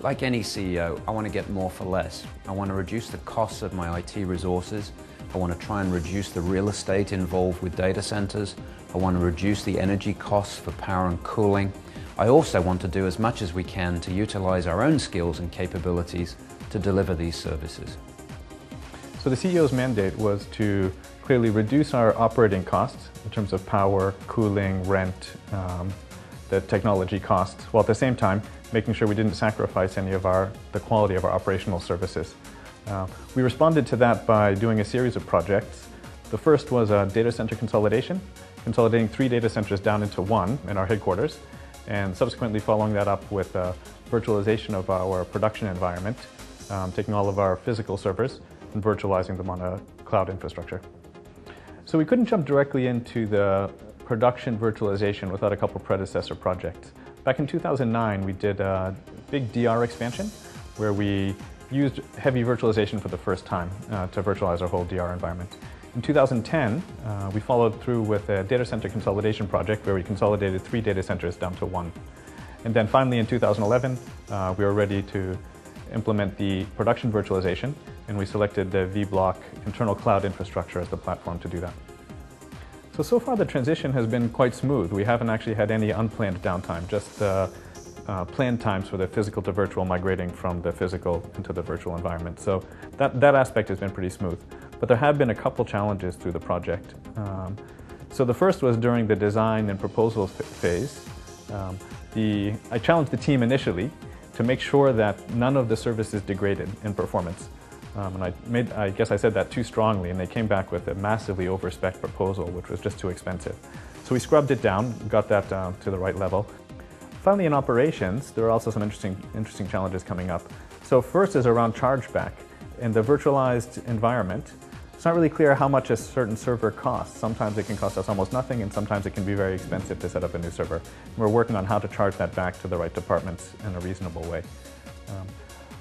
Like any CEO, I want to get more for less. I want to reduce the costs of my IT resources. I want to try and reduce the real estate involved with data centers. I want to reduce the energy costs for power and cooling. I also want to do as much as we can to utilize our own skills and capabilities to deliver these services. So the CEO's mandate was to clearly reduce our operating costs in terms of power, cooling, rent, the technology costs, while at the same time making sure we didn't sacrifice any of the quality of our operational services. We responded to that by doing a series of projects. The first was a data center consolidation, consolidating 3 data centers down into one in our headquarters, and subsequently following that up with a virtualization of our production environment, taking all of our physical servers and virtualizing them on a cloud infrastructure. So we couldn't jump directly into the production virtualization without a couple predecessor projects. Back in 2009, we did a big DR expansion where we used heavy virtualization for the first time to virtualize our whole DR environment. In 2010, we followed through with a data center consolidation project where we consolidated 3 data centers down to one. And then finally in 2011, we were ready to implement the production virtualization, and we selected the vBlock internal cloud infrastructure as the platform to do that. So far the transition has been quite smooth. We haven't actually had any unplanned downtime, just planned times for the physical to virtual, migrating from the physical into the virtual environment. So that aspect has been pretty smooth. But there have been a couple challenges through the project. So the first was during the design and proposal phase. I challenged the team initially to make sure that none of the services degraded in performance. And I guess I said that too strongly, and they came back with a massively over-spec proposal, which was just too expensive. So we scrubbed it down, got that down to the right level. Finally, in operations, there are also some interesting challenges coming up. So first is around chargeback. In the virtualized environment, it's not really clear how much a certain server costs. Sometimes it can cost us almost nothing, and sometimes it can be very expensive to set up a new server. And we're working on how to charge that back to the right departments in a reasonable way.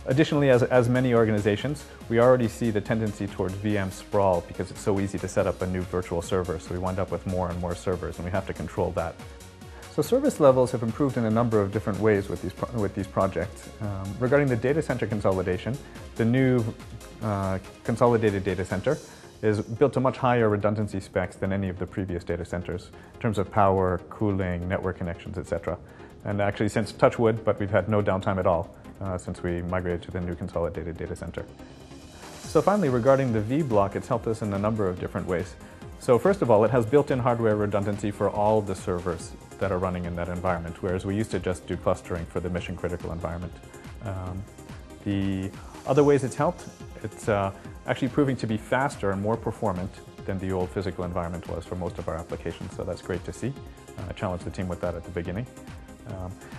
Additionally, as many organizations, we already see the tendency towards VM sprawl because it's so easy to set up a new virtual server, so we wind up with more and more servers, and we have to control that. So service levels have improved in a number of different ways with these projects. Regarding the data center consolidation, the new consolidated data center is built to much higher redundancy specs than any of the previous data centers in terms of power, cooling, network connections, etc. And actually, since touch wood, but we've had no downtime at all since we migrated to the new consolidated data center. So finally, regarding the vBlock, it's helped us in a number of different ways. So first of all, it has built-in hardware redundancy for all the servers that are running in that environment, whereas we used to just do clustering for the mission-critical environment. The other ways it's helped, it's actually proving to be faster and more performant than the old physical environment was for most of our applications, so that's great to see. I challenged the team with that at the beginning.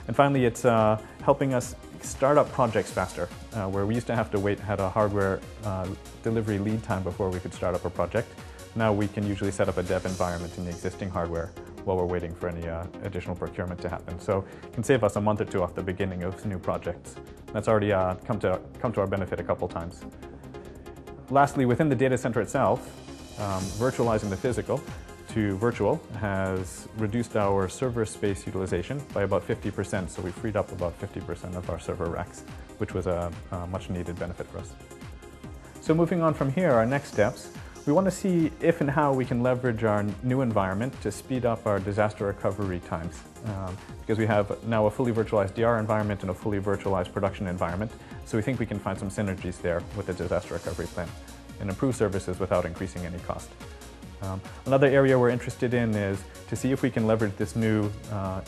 And finally, it's helping us start up projects faster, where we used to have to had a hardware delivery lead time before we could start up a project. Now we can usually set up a dev environment in the existing hardware while we're waiting for any additional procurement to happen. So it can save us a month or two off the beginning of new projects. That's already come to our benefit a couple times. Lastly, within the data center itself, virtualizing the physical to virtual has reduced our server space utilization by about 50%, so we freed up about 50% of our server racks, which was a much needed benefit for us. So moving on from here, our next steps, we want to see if and how we can leverage our new environment to speed up our disaster recovery times. Because we have now a fully virtualized DR environment and a fully virtualized production environment, so we think we can find some synergies there with the disaster recovery plan and improve services without increasing any cost. Another area we're interested in is to see if we can leverage this new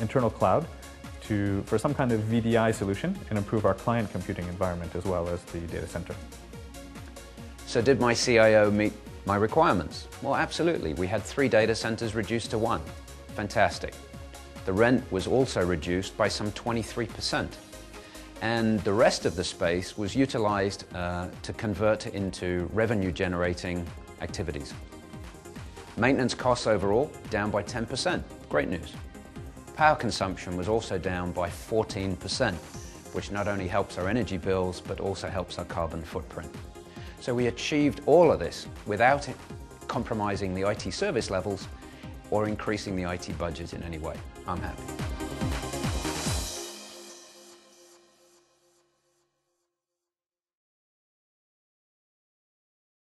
internal cloud for some kind of VDI solution and improve our client computing environment as well as the data center. So did my CIO meet my requirements? Well, absolutely. We had 3 data centers reduced to one. Fantastic. The rent was also reduced by some 23%. And the rest of the space was utilized to convert into revenue-generating activities. Maintenance costs overall down by 10%, great news. Power consumption was also down by 14%, which not only helps our energy bills, but also helps our carbon footprint. So we achieved all of this without compromising the IT service levels or increasing the IT budget in any way. I'm happy.